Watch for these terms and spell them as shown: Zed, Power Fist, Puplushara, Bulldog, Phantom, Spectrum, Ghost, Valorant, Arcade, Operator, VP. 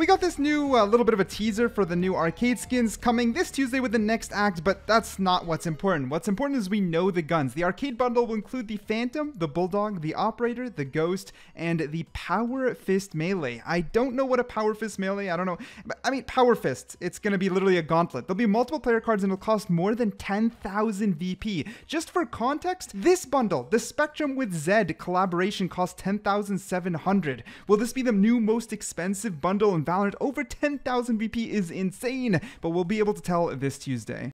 We got this new little bit of a teaser for the new arcade skins coming this Tuesday with the next act, but that's not what's important. What's important is we know the guns. The arcade bundle will include the Phantom, the Bulldog, the Operator, the Ghost, and the Power Fist melee. I don't know what a Power Fist melee, I don't know. I mean, Power Fist, it's gonna be literally a gauntlet. There'll be multiple player cards and it'll cost more than 10,000 VP. Just for context, this bundle, the Spectrum with Zed collaboration, costs 10,700. Will this be the new most expensive bundle in Valorant? Over 10,000 VP is insane, but we'll be able to tell this Tuesday.